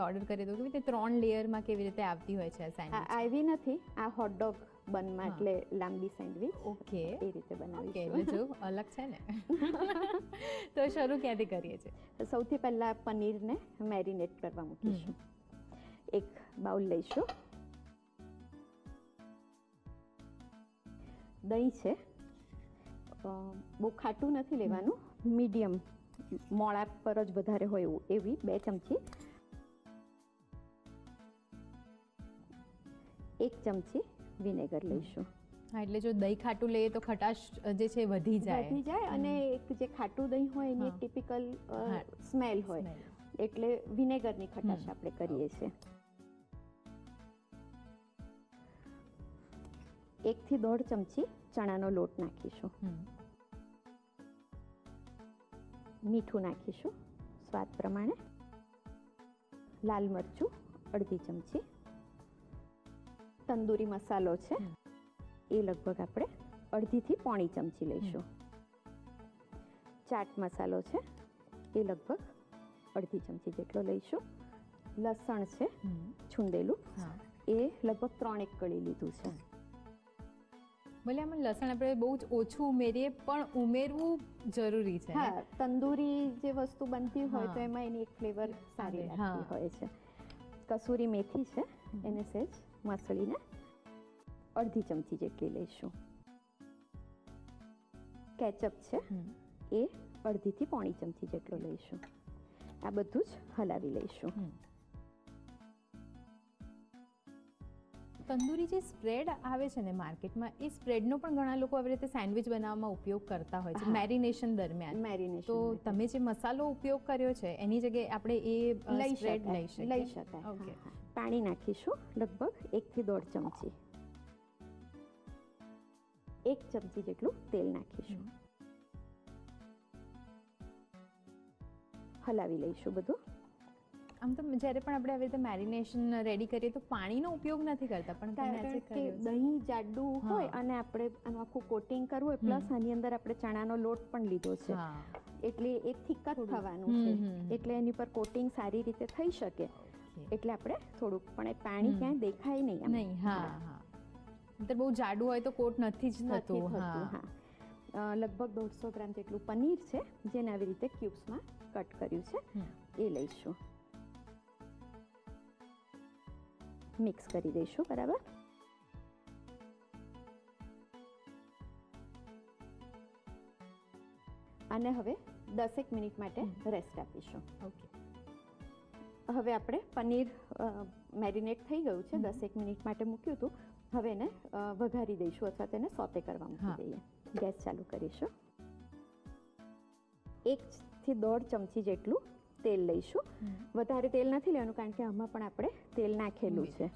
Order करे तो कि 3 लेयर में केवी रीते आवती होय छे सैंडविच आवी नथी आ हॉटडॉग बन में એટલે લાંબી સેન્ડવિચ ઓકે એ રીતે બનાવીશું ઓકે જો અલગ છે ને તો શરૂ ક્યાંથી કરીએ છે સૌથી પહેલા પનીરને મેરીનેટ કરવા મૂકીશું એક બાઉલ લઈશું દહીં છે બહુ ખાટું નથી લેવાનું મીડિયમ મોળા પર જ વધારે હોય એવું એવી 2 ચમચી 1 ચમચી विनेगर लेशो हाँ એટલે જો દહીં ખાટું લે તો ખટાશ જે છે વધી જાય અને એક જે ખાટું દહીં હોય એની ટિપિકલ સ્મેલ હોય એટલે વિનેગર ની ખટાશ આપણે કરીએ છે 1 થી 1.5 ચમચી ચણાનો લોટ નાખીશું મીઠું નાખીશું સ્વાદ પ્રમાણે લાલ મરચું અડધી ચમચી तंदूरी मसालो छे ए लगभग आपणे अर्धी थी पौणी चमची लईशुं चाट मसालो छे ए लगभग अर्धी चमची जेटलो लईशुं लसण छे छूंदेलू ए लगभग 3-1 कळी लीधुं छे भले आम लसण आपणे बहु ज ओछुं उमेरीए पण उमेरवुं जरूरी छे हाँ तंदूरी जे वस्तु बनती होय तो एमां एनी एक फ्लेवर सारी लागती होय छे कसूरी मेथी छे एने सेज मसळीने अर्धी चमची जेटली लेशुं केचअप छे ए अर्धी थी पौणी चमची जेटलो लेशुं आ बधुं ज हलावी लेशुं तंदूरी जे स्प्रेड आवे छे ने मार्केट में ए स्प्रेड नो पण घणा लोको आवी रीते सैंडविच बनाववामां उपयोग करता होय छे मेरिनेशन दरमियान मेरिनेशन तो तमे जे मसालो उपयोग कर्यो छे एनी जग्याए आपणे ए स्प्रेड लई शकाय ओके पाणी नाखीशुं लगभग 1 થી 1.5 चमची 1 चमची जेटलुं तेल नाखीशुं हलावी लईशुं बधुं आम तो જ્યારે પણ આપણે હવે તો મેરિનેશન રેડી કરીએ તો પાણીનો ઉપયોગ નથી કરતા પણ કારણ કે દહીં જાડું હોય અને આપણે આમાં આખું કોટિંગ કરવું હોય પ્લસ આની અંદર આપણે ચણાનો લોટ પણ લીધો છે એટલે એ થીક જ થવાનું છે એટલે એની પર કોટિંગ સારી રીતે થઈ શકે એટલે આપણે થોડુંક પણ પાણી ક્યાં દેખાય નહીં નહીં હા હા એટલે બહુ જાડું હોય તો કોટ નથી જ થતું હા લગભગ 150 ગ્રામ જેટલું પનીર છે જેને આવી રીતે ક્યુબ્સમાં કટ કર્યું છે એ લઈશું मिक्स करी देशो बराबर अने हवे 10 मिनिट माटे रेस्ट आपीशो ओके हवे आपणे पनीर मेरिनेट थई गयुं छे 10 मिनिट माटे मूक्युं हतुं हवे एने वघारी देशो अथवा तेने सौते करवा मूकी दઈએ गैस चालू करीशो 1 થી 1.5 चमची जेटलुं तेल लईशुं वधारे तेल नथी लेवानुं कारण के आमां पण आपणे तेल नाखेलुं छे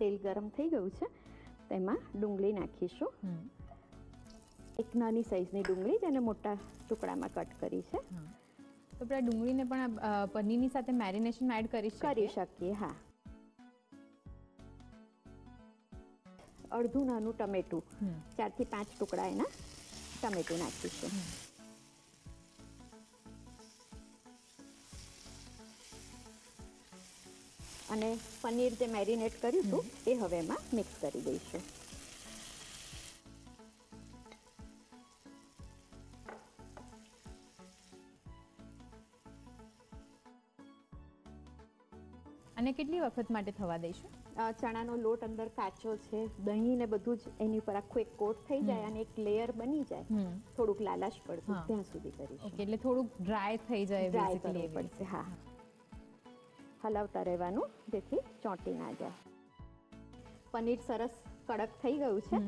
तेल गरम थई गयुं छे तेमां डुंगळी नाखीशुं एक नानी साइजनी डुंगळी जेने मोटा टुकडामां कट करी छे तो आपणे डुंगळीने पण पनीरनी साथे मेरिनेशन एड करी शकीए हां अर्धुं नानुं टमेटुं 4 થી 5 टुकडा एना टमेटुं नाखीशुं અને પનીર જે મેરીનેટ કર્યું હતું એ હવે માં મિક્સ કરી દઈશું અને કેટલી વખત માટે થવા દઈશું ચણાનો લોટ અંદર કાચો છે દહીં ને બધું જ એની ઉપર આખો એક કોટ થઈ જાય અને એક લેયર બની જાય થોડુંક લાલાશ પડતું ત્યાં સુધી કરીશું ઓકે એટલે થોડુંક ડ્રાય થઈ જાય બેઝિકલી પડશે હા हलावता रहेवानुं जेथी चौंटी ना जाए पनीर सरस कड़क थई गयुं छे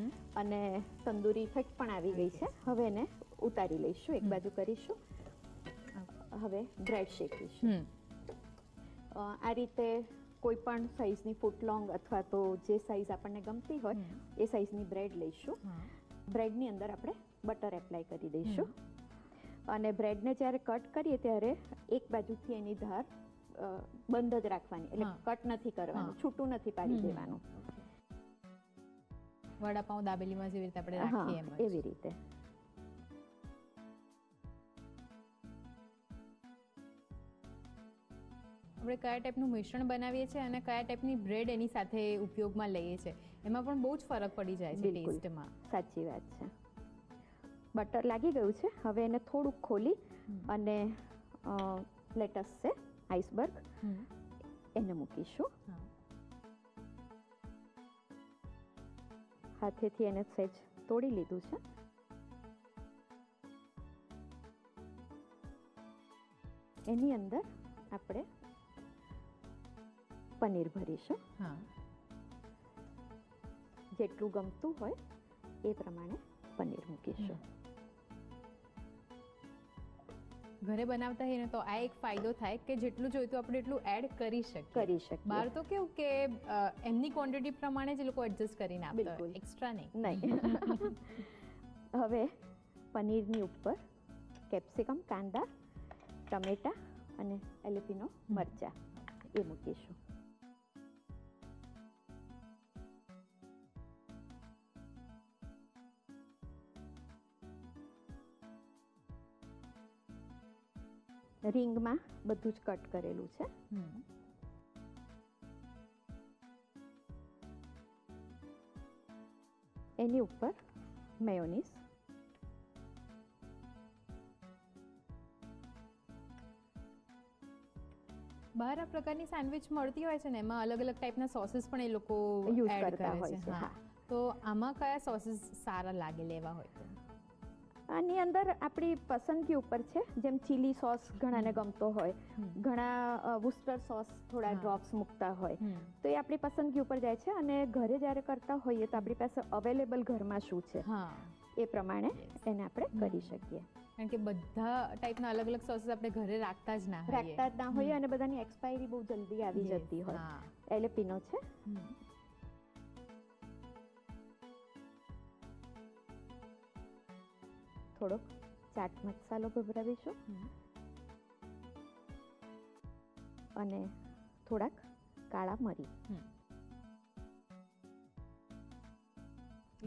अने तंदूरी इफेक्ट पण आवी गई छे हवे ने उतारी लईशुं एक बाजू करीशुं हवे ब्रेड शेकीशुं आ रीते कोईपण साइजनी फूट लॉन्ग अथवा तो जे साइज आपणने गमती होय ए साइजनी ब्रेड लईशुं ब्रेडनी अंदर आपणे बटर एप्लाय करी दईशुं अने ब्रेडने ज्यारे कट करीए त्यारे एक बाजूथी एनी धार बंध ज राखवानी એટલે કટ નથી કરવાનું છૂટું નથી પાડી દેવાનું વડાપાઉં દાબેલીમાં જેવી રીતે આપણે રાખીએ એમ એવી રીતે આપણે કયા ટાઈપનું મિશ્રણ બનાવીએ છીએ અને કયા ટાઈપની બ્રેડ એની સાથે ઉપયોગમાં લઈએ છીએ એમાં પણ બહુ જ ફરક પડી જાય છે ટેસ્ટમાં. સાચી વાત છે. બટર લાગી ગયું છે, હવે એને થોડુંક ખોલી અને લેટસ છે આઈસબર્ગ એને મૂકીશું. હાથેથી એને સહેજ તોડી લીધું છે. એની અંદર આપણે પનીર ભરીશું. હા, જેટલું ગમતું હોય એ પ્રમાણે પનીર મૂકીશું. ઘરે બનાવતા હોઈએ તો આ એક ફાયદો થાય કે જેટલું જોઈતું આપણે એટલું એડ કરી શકીએ. બહાર તો કેવું કે એમની ક્વોન્ટિટી પ્રમાણે જ લોકો એડજસ્ટ કરીને આપે, બિલકુલ એક્સ્ટ્રા નહીં. હવે પનીરની ઉપર કેપ્સિકમ, કાંદા, ટમેટા અને એલેપીનો મરચા એ મૂકીશું. રીંગમાં બધું જ કટ કરેલું છે. એની ઉપર મેયોનીઝ, બહાર આ પ્રકારની સેન્ડવિચ મળતી હોય છે ને એમાં અલગ અલગ ટાઈપના સોસીસ પણ એ લોકો યુઝ કરતા હોય છે. હા, તો આમાં કયા સોસીસ સારા લાગે લેવા હોય તો? આની અંદર આપણી પસંદગી ઉપર છે, જેમ ચીલી સોસ ઘણાને ગમતો હોય, ઘણા વુસ્ટર સોસ થોડા ડ્રોપ્સ મૂકતા હોય, તો એ આપણી પસંદગી ઉપર જાય છે. અને ઘરે જ્યારે કરતા હોઈએ તો આપણી પાસે અવેલેબલ ઘરમાં શું છે એ પ્રમાણે એને આપણે કરી શકીએ, કારણ કે બધા ટાઈપના અલગ અલગ સોસીસ આપણે ઘરે રાખતા જ ના હોઈએ અને બધાની એક્સપાયરી બહુ જલ્દી આવી જતી હોય. એલેપીનો છે, થોડોક ચાટ મસાલો ભભરાવીશું અને થોડાક કાળા મરી,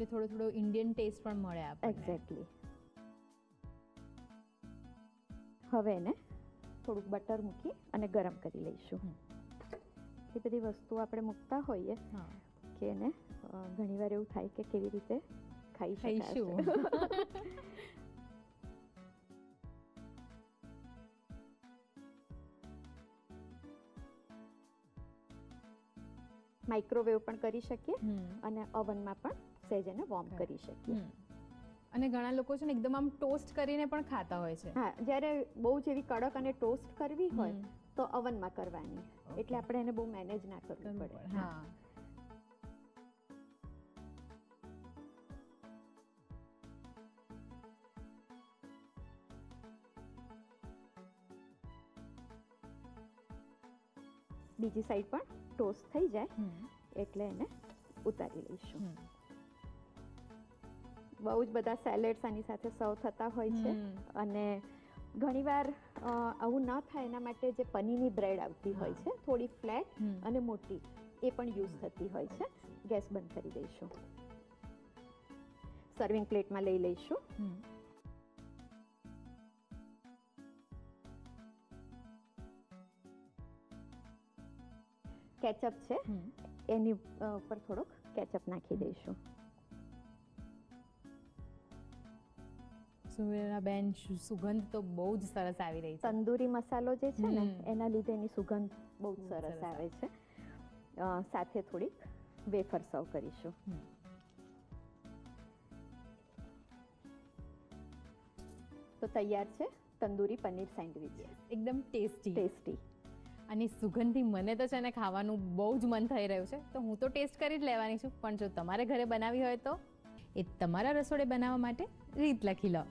એટલે થોડો ઇન્ડિયન ટેસ્ટ પણ મળે આપણને. એક્ઝેક્ટલી. હવે એને થોડુંક બટર મૂકી અને ગરમ કરી લઈશું. એ બધી વસ્તુ આપણે મૂકતા હોઈએ કે એને ઘણીવાર એવું થાય કે કેવી રીતે ખાઈ શકીશું. માઇક્રોવેવ પણ કરી શકીએ અને ઓવનમાં પણ સહેજ એને વોર્મ કરી શકીએ. અને ઘણા લોકો છે ને એકદમ આમ ટોસ્ટ કરીને પણ ખાતા હોય છે. હા, જ્યારે બહુ જ એવી કડક અને ટોસ્ટ કરવી હોય તો અવનમાં કરવાની, એટલે આપણે એને બહુ મેનેજ ના કરવું પડે. હા, બીજી સાઈડ પણ ટોસ્ટ થઈ જાય એટલે એને ઉતારી લઈશું. બહુ જ બધા સેલેડ્સ આની સાથે સર્વ થતા હોય છે અને ઘણીવાર આવું ન થાય એના માટે જે પનીરની બ્રેડ આવતી હોય છે, થોડી ફ્લેટ અને મોટી, એ પણ યુઝ થતી હોય છે. ગેસ બંધ કરી દઈશું. સર્વિંગ પ્લેટમાં લઈ લઈશું. કેચઅપ છે, એની ઉપર થોડોક કેચઅપ નાખી દઈશું. બેન, સુગંધ તો બહુ જ સરસ આવી રહી છે. તંદૂરી મસાલો જે છે ને એના લીધે એની સુગંધ બહુ જ સરસ આવે છે. સાથે થોડીક વેફર સર્વ કરીશું. તો તૈયાર છે તંદૂરી પનીર સેન્ડવિચ. એકદમ ટેસ્ટી અને સુગંધી. મને તો છે ને ખાવાનું બહુ જ મન થઈ રહ્યું છે, તો હું તો ટેસ્ટ કરી જ લેવાની છું. પણ જો તમારે ઘરે બનાવી હોય તો એ તમારા રસોડે બનાવવા માટે રીત લખી લો.